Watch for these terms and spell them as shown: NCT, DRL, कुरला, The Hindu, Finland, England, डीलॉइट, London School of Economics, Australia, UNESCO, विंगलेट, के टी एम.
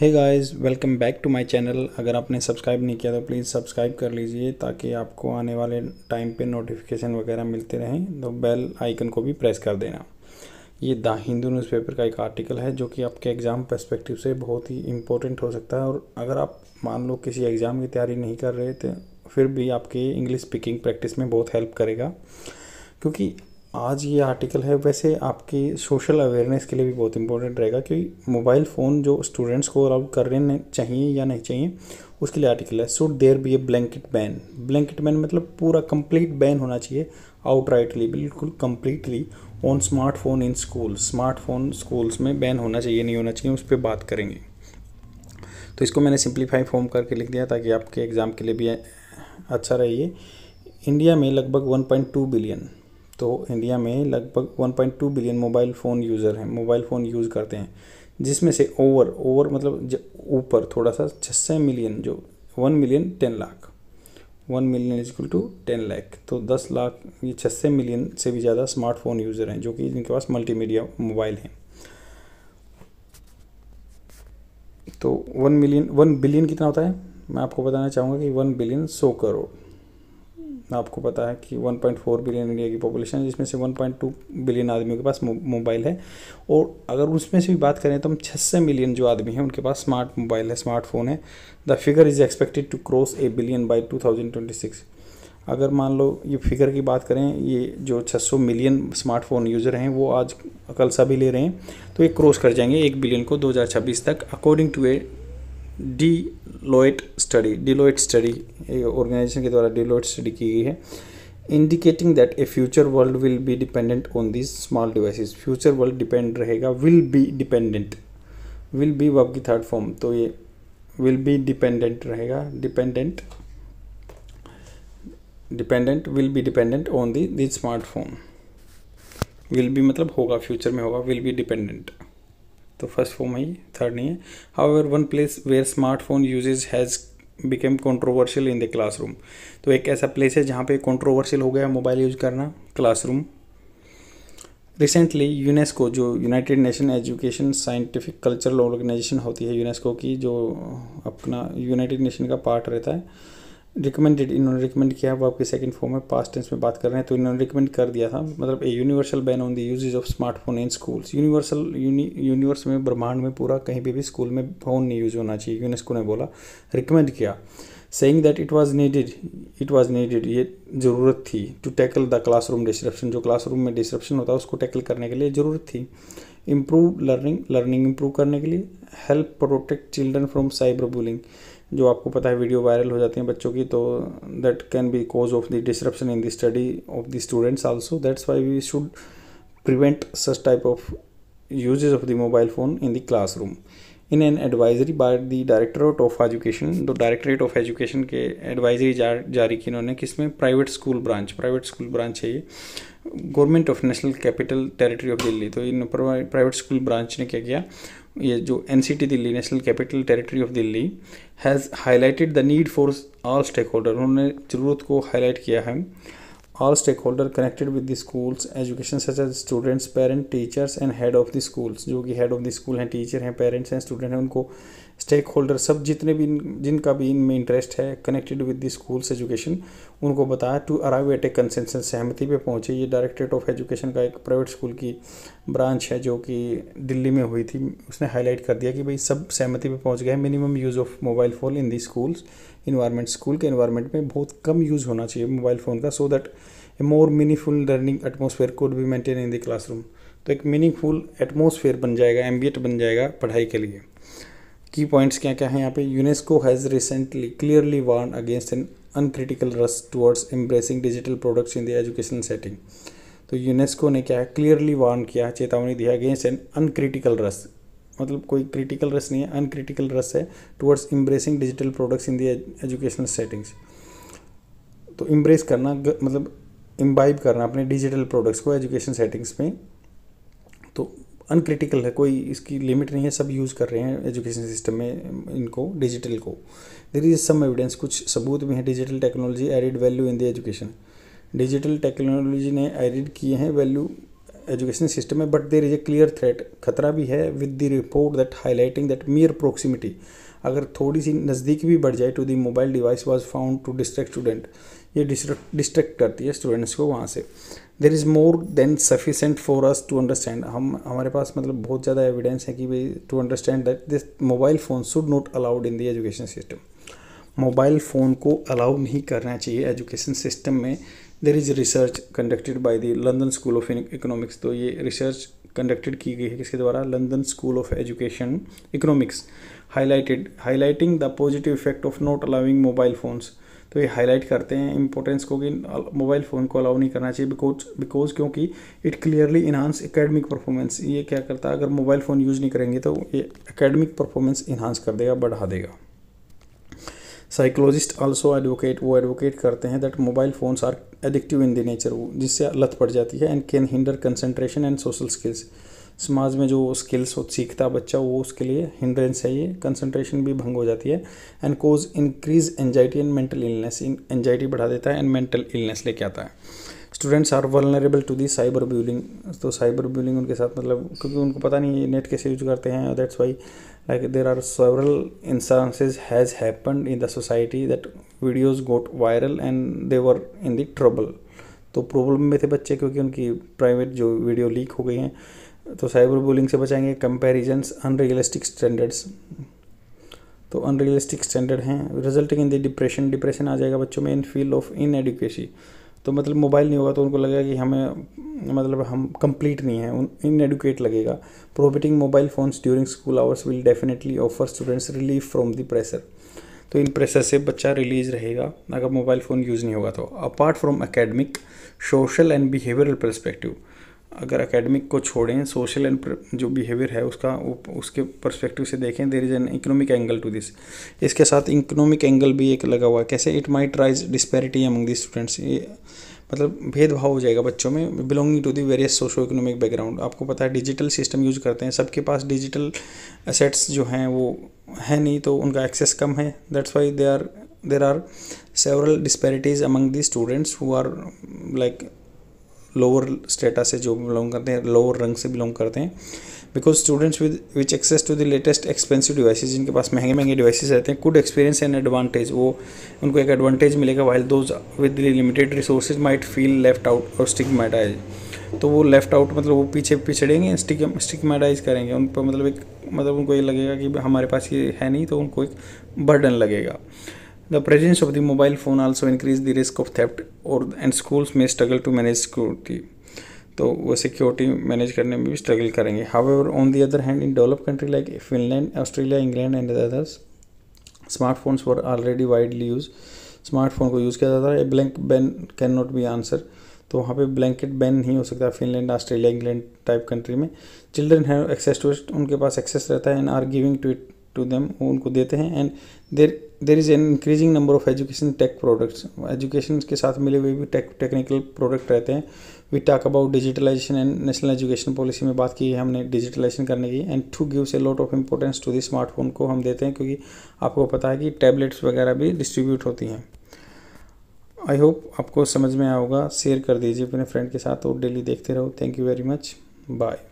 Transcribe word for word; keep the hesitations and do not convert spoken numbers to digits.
Hey guys, welcome back to my channel. अगर आपने subscribe नहीं किया तो प्लीज़ सब्सक्राइब कर लीजिए ताकि आपको आने वाले टाइम पे नोटिफिकेशन वगैरह मिलते रहें। तो बेल आइकन को भी प्रेस कर देना। ये द हिंदू न्यूज़पेपर का एक आर्टिकल है जो कि आपके एग्ज़ाम पर्सपेक्टिव से बहुत ही इम्पोर्टेंट हो सकता है। और अगर आप मान लो किसी एग्ज़ाम की तैयारी नहीं कर रहे थे फिर भी आपकी इंग्लिश स्पीकिंग प्रैक्टिस में बहुत हेल्प करेगा, क्योंकि आज ये आर्टिकल है वैसे आपकी सोशल अवेयरनेस के लिए भी बहुत इंपॉर्टेंट रहेगा। क्योंकि मोबाइल फ़ोन जो स्टूडेंट्स को अलाउ करने चाहिए या नहीं चाहिए उसके लिए आर्टिकल है। Should there be a blanket ban. Blanket ban मतलब पूरा कंप्लीट बैन होना चाहिए, आउटराइटली, बिल्कुल completely, on smartphone in school. Smartphone schools में बैन होना चाहिए, नहीं होना चाहिए, उस पर बात करेंगे। तो इसको मैंने सिंप्लीफाई फॉर्म करके लिख दिया ताकि आपके एग्ज़ाम के लिए भी अच्छा रहिए। इंडिया में लगभग वन पॉइंट टू बिलियन, तो इंडिया में लगभग one point two billion mobile phone user हैं, मोबाइल फ़ोन यूज़ करते हैं, जिसमें से ओवर ओवर मतलब ऊपर थोड़ा सा छः मिलियन, जो one million ten lakh, one million is equal to ten lakh, तो दस लाख, ये छः मिलियन से भी ज़्यादा स्मार्टफोन यूज़र हैं जो कि जिनके पास मल्टीमीडिया मोबाइल हैं। तो वन मिलियन वन बिलियन कितना होता है? मैं आपको बताना चाहूँगा कि वन बिलियन सौ करोड़। आपको पता है कि one point four billion India की पॉपुलेशन है, जिसमें से वन पॉइंट टू बिलियन आदमियों के पास मोबाइल है। और अगर उसमें से भी बात करें तो हम छः मिलियन जो आदमी हैं उनके पास स्मार्ट मोबाइल है, स्मार्टफोन है। The figure is expected to cross a billion by two thousand twenty six. अगर मान लो ये फिगर की बात करें, ये जो छः सौ मिलियन स्मार्टफोन यूज़र हैं वो आज कल सभी ले रहे हैं, तो ये क्रॉस कर जाएंगे एक बिलियन को दो हज़ार छब्बीस तक, according to a डीलॉइट study. डीलॉइट study organisation के द्वारा डीलॉइट स्टडी की गई है, indicating that a future world will be dependent on this small devices. Future world depend रहेगा, will be dependent, will be verb की third form, तो ये will be dependent रहेगा, dependent dependent will be dependent on the this smartphone. Will be मतलब होगा, future में होगा, will be dependent, तो फर्स्ट फॉर्म है, थर्ड नहीं है। However one place where smartphone usages has become controversial in the classroom. तो एक ऐसा प्लेस है जहाँ पे कंट्रोवर्शियल हो गया मोबाइल यूज करना, क्लासरूम। रिसेंटली यूनेस्को, जो United Nation Education Scientific Cultural Organisation होती है यूनेस्को की, जो अपना यूनाइटेड नेशन का पार्ट रहता है, रिकमेंडेड, इन्होंने रिकमेंड किया, वो आपके सेकंड फॉर्म में पास्ट टेंस में बात कर रहे हैं, तो इन्होंने रिकमेंड कर दिया था, मतलब a universal ban on the usages of smartphone in schools. Universal uni universe में, ब्रह्मांड में, पूरा कहीं भी भी स्कूल में फ़ोन नहीं यूज होना चाहिए, यूनेस्को ने बोला, रिकमेंड किया, saying that it was needed, it was needed, ये ज़रूरत थी, to tackle the classroom disruption, जो क्लासरूम में डिस्ट्रप्शन होता है उसको टैकल करने के लिए ज़रूरत थी, इम्प्रूव लर्निंग, लर्निंग इम्प्रूव करने के लिए, help protect children from cyber bullying, जो आपको पता है वीडियो वायरल हो जाती हैं बच्चों की, तो that can be cause of the disruption in the study of the students also, that's why we should prevent such type of usages of the mobile phone in the classroom. In an advisory by the directorate of education, तो directorate of education के advisory जारी की इन्होंने, किसमें? Private school branch, private school branch है ये, government of national capital territory of Delhi. तो इन प्राइवेट स्कूल ब्रांच ने क्या किया, ये जो N C T Delhi, national capital territory of Delhi, has highlighted the need for all stake holder, उन्होंने ज़रूरत को हाईलाइट किया है, all stake holder connected with the schools education such as students, parent, teachers and head of the schools, जो कि head of the school हैं, teacher हैं, parents हैं, स्टूडेंट हैं, उनको स्टेक होल्डर सब जितने भी जिनका भी इनमें इंटरेस्ट है connected with the schools education, उनको बताया, to arrive at a consensus, सहमति पे पहुँचे। ये डायरेक्टरेट ऑफ एजुकेशन का एक प्राइवेट स्कूल की ब्रांच है जो कि दिल्ली में हुई थी, उसने हाईलाइट कर दिया कि भाई सब सहमति पे पहुँच गए, minimum use of mobile phone in the schools environment, school के इन्वायरमेंट में बहुत कम यूज़ होना चाहिए मोबाइल फ़ोन का, so that a more meaningful learning atmosphere could be maintain in the classroom. तो एक मीनिंगफुल एटमोसफेयर बन जाएगा, एम्बिएट बन जाएगा पढ़ाई के लिए। की पॉइंट्स क्या क्या हैं यहाँ पे? UNESCO has recently clearly warn against an uncritical rush towards embracing digital products in the education setting. तो यूनेस्को ने क्या है, क्लियरली वार्न किया, चेतावनी दिया, अगेंस्ट एन अनक्रिटिकल रस, मतलब कोई क्रिटिकल रस नहीं है, अनक्रिटिकल रस है, towards embracing digital products in the educational settings. तो एम्ब्रेस करना मतलब इम्बाइब करना अपने डिजिटल प्रोडक्ट्स को एजुकेशन सेटिंग्स में, तो अनक्रिटिकल है, कोई इसकी लिमिट नहीं है, सब यूज़ कर रहे हैं एजुकेशन सिस्टम में इनको, डिजिटल को। देयर इज सम एविडेंस, कुछ सबूत भी हैं, digital technology added value in the education, digital technology ने एडिड किए हैं वैल्यू education system है, but there is a clear threat, खतरा भी है with the report that highlighting that mere proximity, अगर थोड़ी सी नज़दीक भी बढ़ जाए to the mobile device was found to distract student, ये distract करती है students को वहाँ से. There is more than sufficient for us to understand, हम हमारे पास मतलब बहुत ज़्यादा evidence है कि भाई to understand that this mobile phone should not allowed in the education system. Mobile phone को अलाउ नहीं करना चाहिए एजुकेशन सिस्टम में. There is research conducted by the London School of Economics, तो ये रिसर्च कंडक्टेड की गई है किसके द्वारा, London School of education Economics, highlighted highlighting the positive effect of not allowing mobile phones. तो ये हाईलाइट करते हैं इंपॉर्टेंस को कि मोबाइल फ़ोन को अलाउ नहीं करना चाहिए, बिकॉज बिकॉज क्योंकि it clearly enhance academic performance. ये क्या करता है, अगर मोबाइल फ़ोन यूज़ नहीं करेंगे तो ये एकेडमिक परफॉर्मेंस इन्हांस कर देगा, बढ़ा देगा. साइकोलॉजिस्ट आल्सो एडवोकेट, वो एडवोकेट करते हैं that mobile phones are addictive in the nature, जिससे लत पड़ जाती है, and can hinder concentration and social skills. समाज में जो स्किल्स सीखता बच्चा वो उसके लिए हिंड्रेंस है, ये कंसंट्रेशन भी भंग हो जाती है, and cause increase anxiety and mental illness, इन एंजाइटी बढ़ा देता है एंड मेंटल इलनेस लेके आता है. Students are vulnerable to the cyber bullying, तो साइबर ब्यूलिंग उनके साथ मतलब क्योंकि उनको पता नहीं नेट कैसे यूज करते हैं, that's why like there are several instances has happened in the society that videos got viral and they were in the trouble. तो प्रॉब्लम में थे बच्चे क्योंकि उनकी प्राइवेट जो वीडियो लीक हो गई हैं. तो साइबर बुलिंग से बचाएंगे कंपेरिजन्स अनरियलिस्टिक स्टैंडर्ड्स, तो अनरियलिस्टिक स्टैंडर्ड हैं, resulting in the depression, depression आ जाएगा बच्चों में, in field of in advocacy. तो मतलब मोबाइल नहीं होगा तो उनको लगेगा कि हमें मतलब हम कंप्लीट नहीं है, इन एडुकेट लगेगा. Prohibiting mobile phones during school hours will definitely offer students relief from the pressure, तो इन प्रेशर से बच्चा रिलीज रहेगा अगर मोबाइल फ़ोन यूज़ नहीं होगा तो. Apart from academic social and behavioural perspective, अगर एकेडमिक को छोड़ें, सोशल एंड जो बिहेवियर है उसका उसके पर्सपेक्टिव से देखें, there is an economic angle to this, इसके साथ इकोनॉमिक एंगल भी एक लगा हुआ है. कैसे, it might raise disparity among the students, ये मतलब भेदभाव हो जाएगा बच्चों में belonging to the various socio economic background. आपको पता है डिजिटल सिस्टम यूज करते हैं, सबके पास डिजिटल असेट्स जो हैं वो है नहीं, तो उनका एक्सेस कम है, that's why they are there are several disparities among the students who are like lower strata से जो बिलोंग करते हैं, लोअर रंग से बिलोंग करते हैं, because students with which access to the latest expensive devices, जिनके पास महंगे महंगे डिवाइसेज रहते हैं, कुड एक्सपीरियंस एंड एडवांटेज, वो उनको एक एडवांटेज मिलेगा, while those with limited resources might feel left out और स्टिग्मेटाइज. तो वो लेफ्ट आउट मतलब वो पीछे पिछड़ेंगे, स्टिग्मेटाइज करेंगे उन पर, मतलब एक मतलब उनको ये लगेगा कि हमारे पास ये है नहीं, तो उनको एक बर्डन लगेगा. The presence of the mobile phone also increase the risk of theft or and schools may struggle to manage security, तो वो security manage करने में भी struggle करेंगे. However, on the other hand, in developed country like Finland, Australia, England and others, smartphones were already widely used. Smartphone को use किया जाता है. A blanket ban cannot be answered. तो वहाँ पे ब्लैंकेट बैन नहीं हो सकता Finland, Australia, England type country में. Children have access to it, उनके पास एक्सेस रहता है, and are giving to it to them, उनको देते हैं. And there there is an increasing number of education tech products, education के साथ मिले हुए भी टेक टेक्निकल प्रोडक्ट रहते हैं. We talk about digitalisation and national education policy में बात की है हमने डिजिटलाइजेशन करने की, and to gives a lot of importance to the smartphone को हम देते हैं, क्योंकि आपको पता है कि टैबलेट्स वगैरह भी डिस्ट्रीब्यूट होती हैं. आई होप आपको समझ में आया होगा, शेयर कर दीजिए अपने फ्रेंड के साथ और डेली देखते रहो. Thank you very much, bye.